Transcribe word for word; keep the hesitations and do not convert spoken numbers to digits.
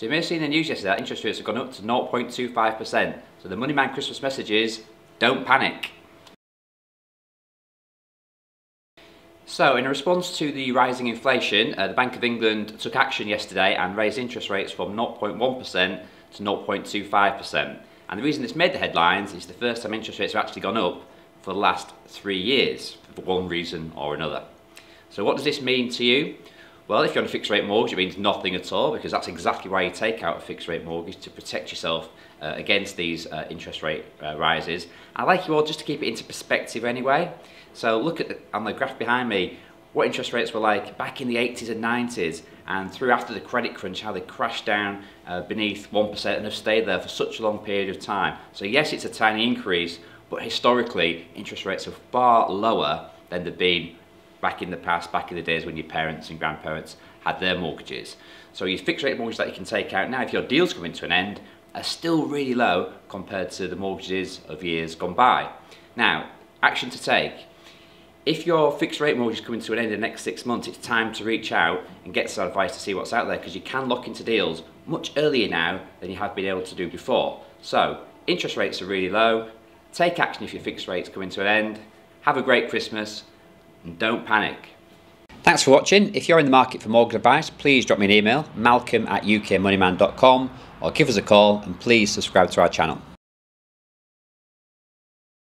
So you may have seen in the news yesterday that interest rates have gone up to zero point two five percent. So the Moneyman Christmas message is, don't panic. So in response to the rising inflation, uh, the Bank of England took action yesterday and raised interest rates from zero point one percent to zero point two five percent. And the reason it's made the headlines is the first time interest rates have actually gone up for the last three years, for one reason or another. So what does this mean to you? Well, if you're on a fixed rate mortgage, it means nothing at all, because that's exactly why you take out a fixed rate mortgage, to protect yourself uh, against these uh, interest rate uh, rises. I'd like you all just to keep it into perspective anyway. So look at the, on the graph behind me, what interest rates were like back in the eighties and nineties, and through after the credit crunch, how they crashed down uh, beneath one percent and have stayed there for such a long period of time. So yes, it's a tiny increase, but historically, interest rates are far lower than they've been back in the past, back in the days when your parents and grandparents had their mortgages. So your fixed rate mortgages that you can take out now, if your deal's coming to an end, are still really low compared to the mortgages of years gone by. Now, action to take. If your fixed rate mortgage is coming to an end in the next six months, it's time to reach out and get some advice to see what's out there, because you can lock into deals much earlier now than you have been able to do before. So, interest rates are really low, take action if your fixed rate's coming to an end, have a great Christmas, and don't panic. Thanks for watching. If you're in the market for mortgage advice, please drop me an email, malcolm at U K moneyman dot com, or give us a call, and please subscribe to our channel.